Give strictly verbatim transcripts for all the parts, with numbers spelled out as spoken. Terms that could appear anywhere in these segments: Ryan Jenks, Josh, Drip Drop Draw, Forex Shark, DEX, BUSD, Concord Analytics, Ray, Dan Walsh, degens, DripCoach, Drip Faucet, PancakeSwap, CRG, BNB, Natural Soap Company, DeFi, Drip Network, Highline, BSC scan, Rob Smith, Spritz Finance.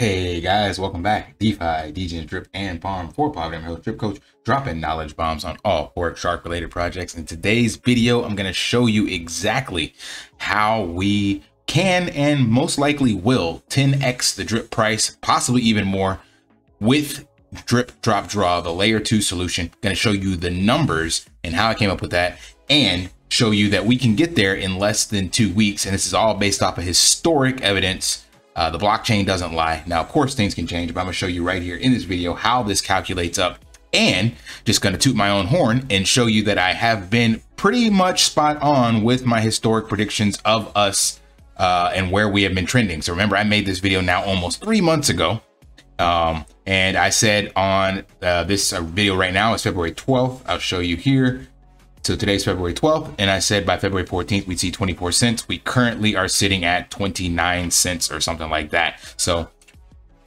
Hey guys, welcome back. DeFi, degens, drip, and farm for profit. I'm your host, DripCoach, dropping knowledge bombs on all Forex Shark related projects. In today's video, I'm going to show you exactly how we can and most likely will ten X the drip price, possibly even more, with Drip Drop Draw, the layer two solution. I'm going to show you the numbers and how I came up with that, and show you that we can get there in less than two weeks. And this is all based off of historic evidence. Uh, the blockchain doesn't lie. Now, of course, things can change, but I'm gonna show you right here in this video how this calculates up, and just gonna toot my own horn and show you that I have been pretty much spot on with my historic predictions of us uh, and where we have been trending. So remember, I made this video now almost three months ago. Um, and I said on uh, this uh, video right now is February twelfth. I'll show you here. So today's February twelfth, and I said by February fourteenth, we'd see twenty-four cents. We currently are sitting at twenty-nine cents or something like that. So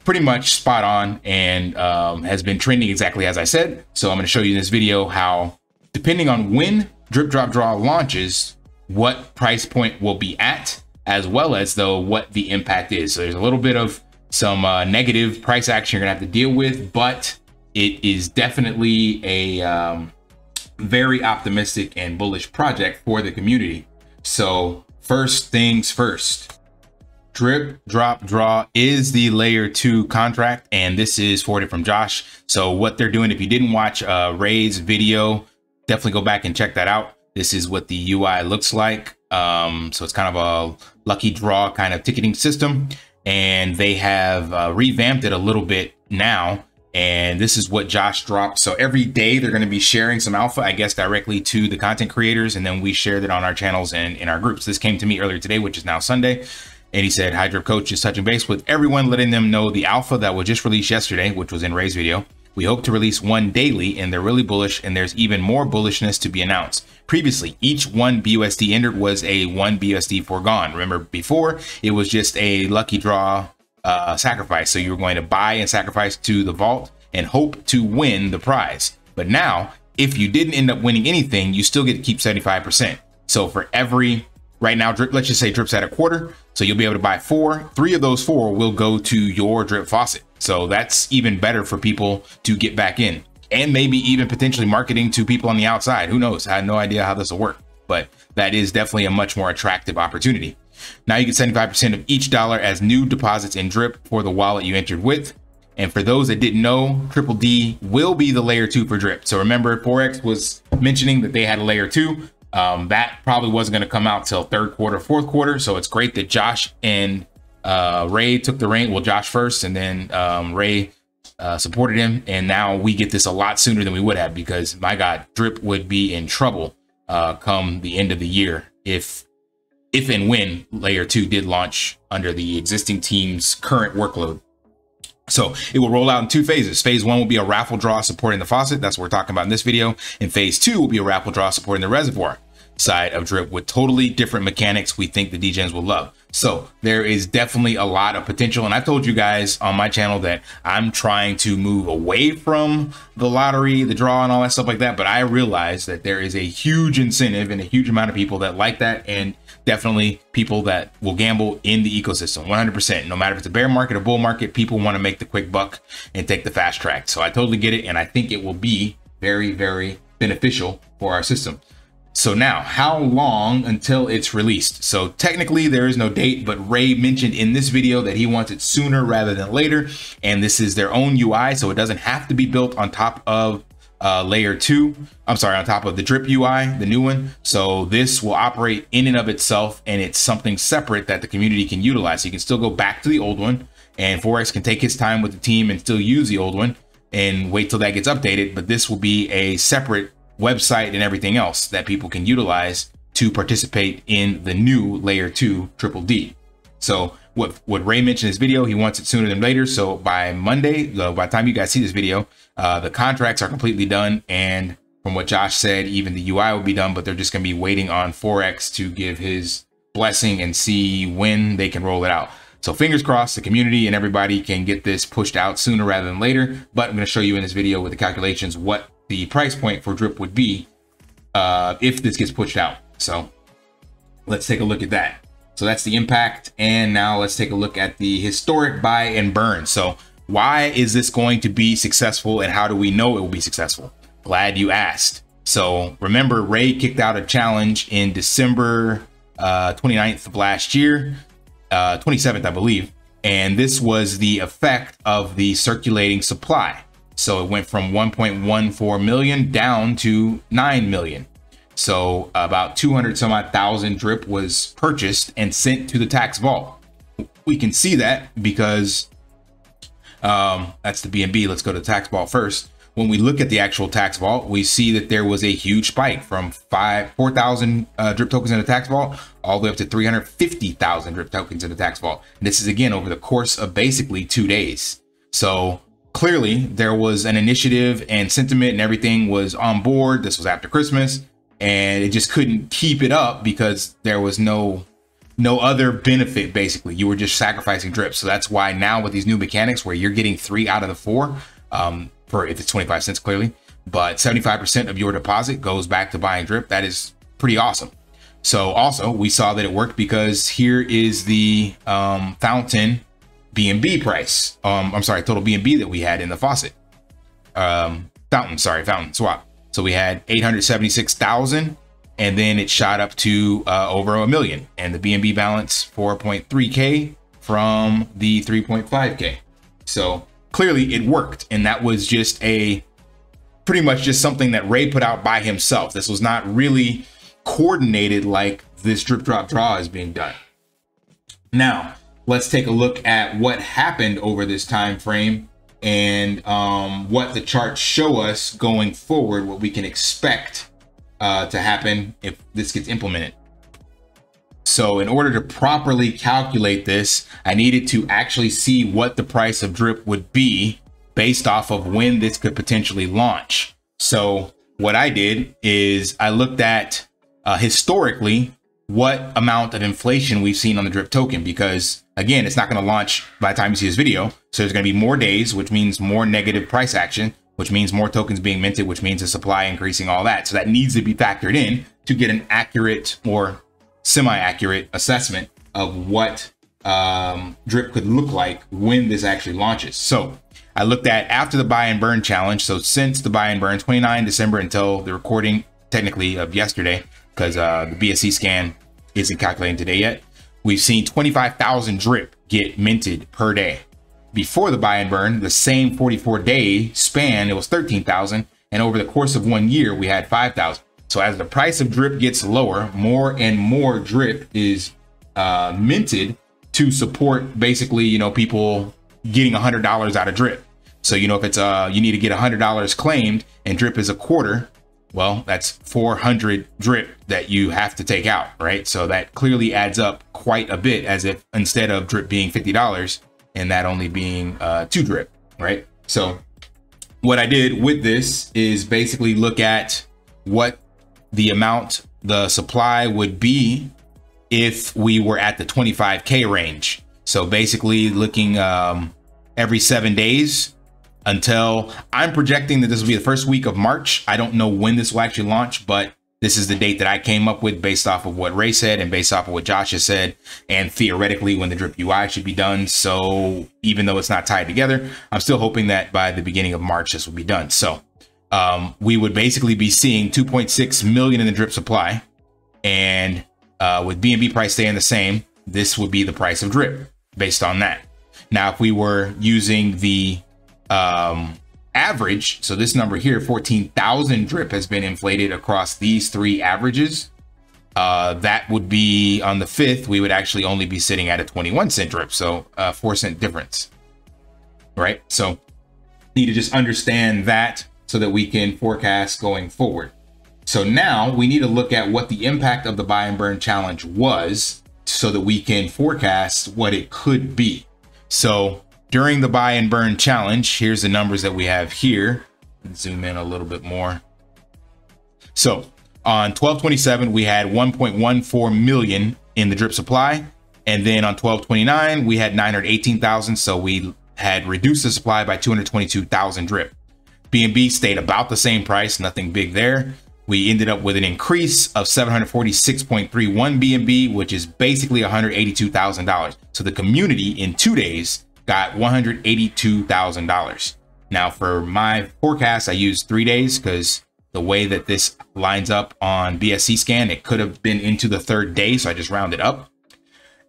pretty much spot on, and um, has been trending exactly as I said. So I'm going to show you in this video how, depending on when Drip Drop Draw launches, what price point will be at, as well as though what the impact is. So there's a little bit of some uh, negative price action you're going to have to deal with, but it is definitely a... Um, very optimistic and bullish project for the community. So first things first, Drip Drop Draw is the layer two contract, and this is forwarded from Josh. So what they're doing, if you didn't watch uh, Ray's video, definitely go back and check that out. This is what the U I looks like. Um, so it's kind of a lucky draw kind of ticketing system, and they have uh, revamped it a little bit now. And this is what Josh dropped. So every day they're going to be sharing some alpha, I guess, directly to the content creators. And then we share that on our channels and in our groups. This came to me earlier today, which is now Sunday. And he said, "Hi, DripCoach, is touching base with everyone, letting them know the alpha that was just released yesterday, which was in Ray's video. We hope to release one daily, and they're really bullish, and there's even more bullishness to be announced. Previously, each one B U S D entered was a one B U S D foregone. Remember, before it was just a lucky draw. Uh, sacrifice. So you were going to buy and sacrifice to the vault and hope to win the prize. But now, if you didn't end up winning anything, you still get to keep seventy-five percent. So for every right now, drip, let's just say drips at a quarter. So you'll be able to buy four, three of those four will go to your drip faucet. So that's even better for people to get back in, and maybe even potentially marketing to people on the outside. Who knows? I have no idea how this will work, but that is definitely a much more attractive opportunity. Now you get seventy-five percent of each dollar as new deposits in Drip for the wallet you entered with. And for those that didn't know, Triple D will be the layer two for Drip. So remember, Forex was mentioning that they had a layer two. Um, that probably wasn't going to come out till third quarter, fourth quarter. So it's great that Josh and uh, Ray took the reins. Well, Josh first, and then um, Ray uh, supported him. And now we get this a lot sooner than we would have, because my God, Drip would be in trouble uh, come the end of the year if... if and when layer two did launch under the existing team's current workload. So it will roll out in two phases. Phase one will be a raffle draw supporting the faucet. That's what we're talking about in this video. And phase two will be a raffle draw supporting the reservoir side of Drip with totally different mechanics we think the degens will love. So there is definitely a lot of potential. And I've told you guys on my channel that I'm trying to move away from the lottery, the draw, and all that stuff like that. But I realize that there is a huge incentive and a huge amount of people that like that, and definitely people that will gamble in the ecosystem one hundred percent. No matter if it's a bear market or bull market, people want to make the quick buck and take the fast track. So I totally get it. And I think it will be very, very beneficial for our system. So now, how long until it's released? So technically there is no date, but Ray mentioned in this video that he wants it sooner rather than later. And this is their own U I, so it doesn't have to be built on top of uh, layer two. I'm sorry, on top of the Drip U I, the new one. So this will operate in and of itself, and it's something separate that the community can utilize. So you can still go back to the old one, and Forex can take his time with the team and still use the old one and wait till that gets updated. But this will be a separate website and everything else that people can utilize to participate in the new layer two Triple D. So what what Ray mentioned in his video, he wants it sooner than later. So by Monday, by the time you guys see this video, uh, the contracts are completely done, and from what Josh said, even the U I will be done. But they're just going to be waiting on Forex to give his blessing and see when they can roll it out. So fingers crossed, the community and everybody can get this pushed out sooner rather than later. But I'm going to show you in this video with the calculations what the price point for Drip would be uh, if this gets pushed out. So let's take a look at that. So that's the impact. And now let's take a look at the historic buy and burn. So why is this going to be successful, and how do we know it will be successful? Glad you asked. So remember, Ray kicked out a challenge in December uh, twenty-ninth of last year, uh, twenty-seventh, I believe. And this was the effect of the circulating supply. So it went from one point one four million down to nine million. So about two hundred some odd thousand drip was purchased and sent to the tax vault. We can see that because um, that's the B N B. Let's go to the tax vault first. When we look at the actual tax vault, we see that there was a huge spike from five, four thousand uh, drip tokens in the tax vault all the way up to three hundred fifty thousand drip tokens in the tax vault. And this is again over the course of basically two days. So clearly there was an initiative and sentiment and everything was on board. This was after Christmas and it just couldn't keep it up because there was no, no other benefit. Basically, you were just sacrificing drips. So that's why now with these new mechanics where you're getting three out of the four, um, for if it's twenty-five cents clearly, but seventy-five percent of your deposit goes back to buying drip. That is pretty awesome. So also we saw that it worked because here is the um, fountain B N B price. Um, I'm sorry, total B N B that we had in the faucet. Um, fountain, sorry, fountain swap. So we had eight hundred seventy-six thousand and then it shot up to uh, over a million, and the B N B balance four point three K from the three point five K. So clearly it worked, and that was just a pretty much just something that Ray put out by himself. This was not really coordinated like this drip drop draw is being done. Now let's take a look at what happened over this time frame and um, what the charts show us going forward, what we can expect uh, to happen if this gets implemented. So in order to properly calculate this, I needed to actually see what the price of drip would be based off of when this could potentially launch. So what I did is I looked at uh, historically what amount of inflation we've seen on the drip token, because again, it's not going to launch by the time you see this video. So there's going to be more days, which means more negative price action, which means more tokens being minted, which means the supply increasing, all that. So that needs to be factored in to get an accurate or semi-accurate assessment of what um, drip could look like when this actually launches. So I looked at after the buy and burn challenge. So since the buy and burn twenty-ninth of December until the recording technically of yesterday, because uh, the B S C scan isn't calculating today yet, we've seen twenty-five thousand drip get minted per day. Before the buy and burn, the same forty-four day span, it was thirteen thousand. And over the course of one year, we had five thousand. So as the price of drip gets lower, more and more drip is uh, minted to support basically, you know, people getting one hundred dollars out of drip. So, you know, if it's uh, you need to get one hundred dollars claimed and drip is a quarter, well, that's four hundred drip that you have to take out, right? So that clearly adds up quite a bit, as if instead of drip being fifty dollars and that only being uh, two drip, right? So what I did with this is basically look at what the amount the supply would be if we were at the twenty-five K range. So basically looking um, every seven days until I'm projecting that this will be the first week of March. I don't know when this will actually launch, but this is the date that I came up with based off of what Ray said and based off of what Josh has said, and theoretically when the drip U I should be done. So even though it's not tied together, I'm still hoping that by the beginning of March, this will be done. So Um, we would basically be seeing two point six million in the drip supply, and uh, with B N B price staying the same, this would be the price of drip based on that. Now, if we were using the um, average, so this number here, fourteen thousand drip has been inflated across these three averages. Uh, that would be on the fifth, we would actually only be sitting at a twenty-one cent drip. So a uh, four cent difference, right? So need to just understand that, so that we can forecast going forward. So now we need to look at what the impact of the buy and burn challenge was, so that we can forecast what it could be. So during the buy and burn challenge, here's the numbers that we have here. Let's zoom in a little bit more. So on twelve twenty-seven, we had one point one four million in the drip supply. And then on twelve twenty-nine, we had nine hundred eighteen thousand. So we had reduced the supply by two hundred twenty-two thousand drip. B N B stayed about the same price, nothing big there. we ended up with an increase of seven hundred forty-six point three one B N B, which is basically one hundred eighty-two thousand dollars. So the community in two days got one hundred eighty-two thousand dollars. Now for my forecast, I used three days because the way that this lines up on B S C scan, it could have been into the third day. So I just rounded up.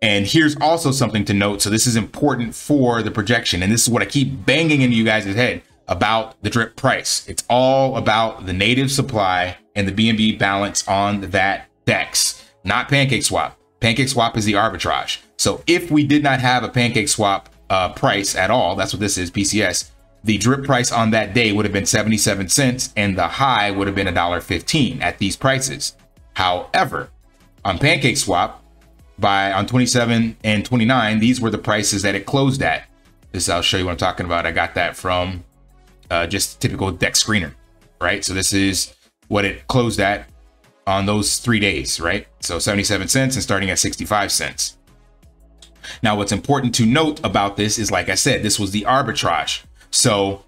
And here's also something to note. So this is important for the projection. And this is what I keep banging into you guys' head about the drip price. It's all about the native supply and the B N B balance on that DEX, not PancakeSwap. PancakeSwap is the arbitrage. So if we did not have a PancakeSwap uh, price at all, that's what this is, P C S, the drip price on that day would have been seventy-seven cents and the high would have been a dollar fifteen at these prices. However, on PancakeSwap, by on twenty-seven and twenty-nine, these were the prices that it closed at. This, I'll show you what I'm talking about. I got that from Uh, just typical DEX screener, right? So this is what it closed at on those three days, right? So seventy-seven cents and starting at sixty-five cents. Now, what's important to note about this is, like I said, this was the arbitrage. So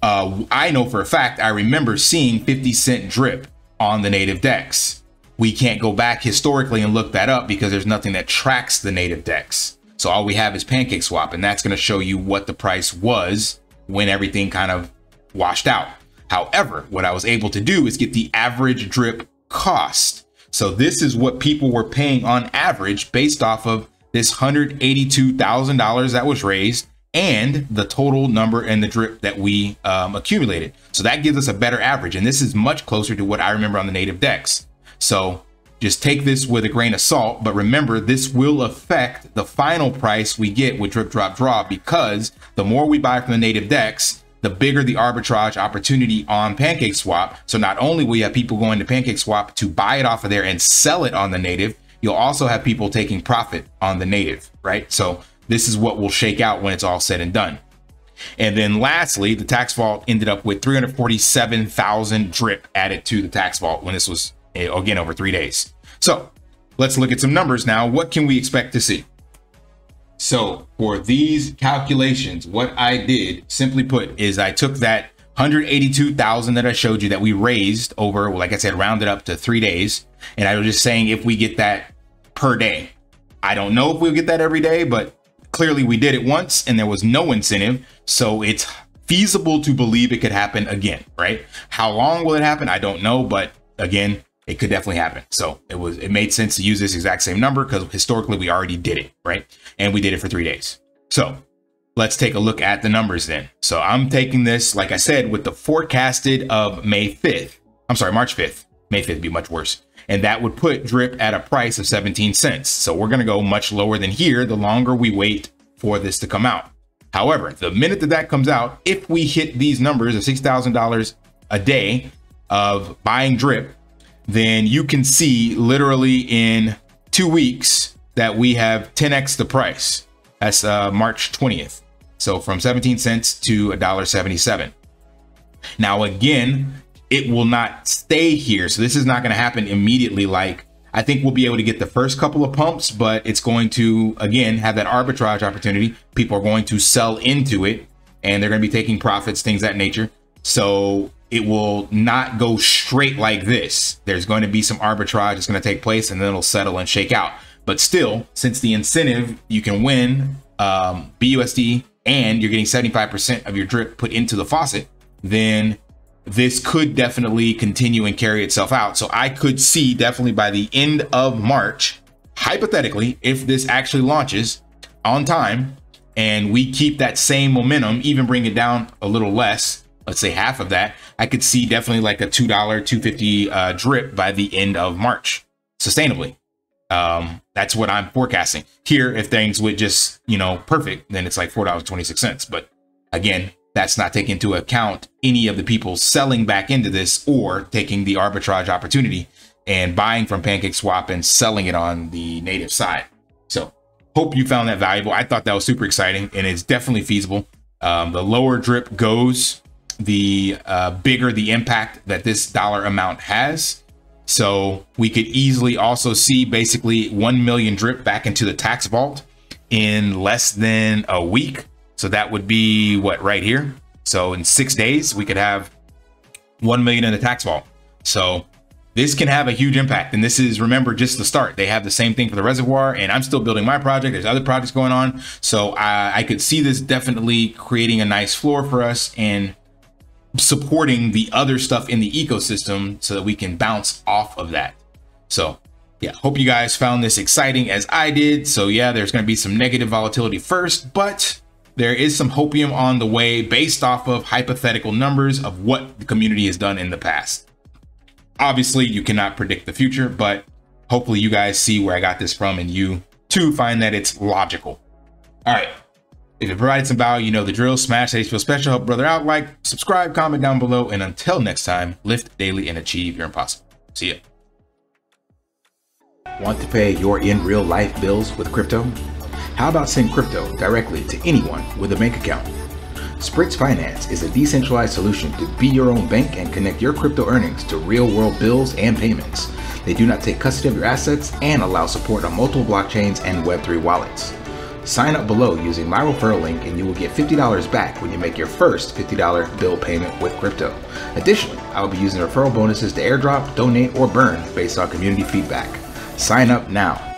uh, I know for a fact, I remember seeing fifty cent drip on the native DEX. We can't go back historically and look that up because there's nothing that tracks the native DEX. So all we have is PancakeSwap, and that's going to show you what the price was when everything kind of washed out. However, what I was able to do is get the average drip cost. So this is what people were paying on average based off of this one hundred eighty-two thousand dollars that was raised and the total number and the drip that we um, accumulated. So that gives us a better average. And this is much closer to what I remember on the native DEX. So just take this with a grain of salt, but remember, this will affect the final price we get with Drip Drop Draw, because the more we buy from the native DEX, the bigger the arbitrage opportunity on PancakeSwap. So not only will you have people going to PancakeSwap to buy it off of there and sell it on the native, you'll also have people taking profit on the native, right? So this is what will shake out when it's all said and done. And then lastly, the tax vault ended up with three hundred forty-seven thousand drip added to the tax vault when this was, again, over three days. So let's look at some numbers now. What can we expect to see? So for these calculations, what I did, simply put, is I took that one hundred eighty-two thousand that I showed you that we raised over, well, like I said, rounded up to three days. And I was just saying, if we get that per day, I don't know if we'll get that every day, but clearly we did it once and there was no incentive. So it's feasible to believe it could happen again, right? How long will it happen? I don't know, but again, it could definitely happen. So it was, it made sense to use this exact same number because historically we already did it, right? And we did it for three days. So let's take a look at the numbers then. So I'm taking this, like I said, with the forecasted of May fifth. I'm sorry, March fifth. May fifth would be much worse. And that would put drip at a price of seventeen cents. So we're going to go much lower than here the longer we wait for this to come out. However, the minute that that comes out, if we hit these numbers of six thousand dollars a day of buying drip, then you can see literally in two weeks that we have ten X the price. That's uh, March twentieth. So from seventeen cents to a dollar seventy-seven. Now, again, it will not stay here. So this is not going to happen immediately. Like, I think we'll be able to get the first couple of pumps, but it's going to, again, have that arbitrage opportunity. People are going to sell into it and they're going to be taking profits, things of that nature. So it will not go straight like this. There's going to be some arbitrage that's going to take place and then it'll settle and shake out. But still, since the incentive, you can win um, B U S D and you're getting seventy-five percent of your drip put into the faucet, then this could definitely continue and carry itself out. So I could see definitely by the end of March, hypothetically, if this actually launches on time and we keep that same momentum, even bring it down a little less, let's say half of that, I could see definitely like a two dollar, two fifty uh, drip by the end of March, sustainably. Um, that's what I'm forecasting here. If things would just, you know, perfect, then it's like four dollars and twenty-six cents. But again, that's not taking into account any of the people selling back into this or taking the arbitrage opportunity and buying from PancakeSwap and selling it on the native side. So hope you found that valuable. I thought that was super exciting and it's definitely feasible. Um, the lower drip goes, the uh, bigger the impact that this dollar amount has. So we could easily also see basically one million drip back into the tax vault in less than a week. So that would be what, right here. So in six days, we could have one million in the tax vault. So this can have a huge impact. And this is, remember, just the start. They have the same thing for the reservoir, and I'm still building my project. There's other projects going on. So I, I could see this definitely creating a nice floor for us and supporting the other stuff in the ecosystem so that we can bounce off of that. So yeah, hope you guys found this exciting as I did. So yeah, there's going to be some negative volatility first, but there is some hopium on the way based off of hypothetical numbers of what the community has done in the past. Obviously, you cannot predict the future, but hopefully you guys see where I got this from and you too find that it's logical. All right. If it provided some value, you know the drill. Smash that H P L special. Help brother out. Like, subscribe, comment down below. And until next time, lift daily and achieve your impossible. See ya. Want to pay your in real life bills with crypto? How about send crypto directly to anyone with a bank account? Spritz Finance is a decentralized solution to be your own bank and connect your crypto earnings to real-world bills and payments. They do not take custody of your assets and allow support on multiple blockchains and web three wallets. Sign up below using my referral link and you will get fifty dollars back when you make your first fifty dollar bill payment with crypto. Additionally, I will be using referral bonuses to airdrop, donate, or burn based on community feedback. Sign up now.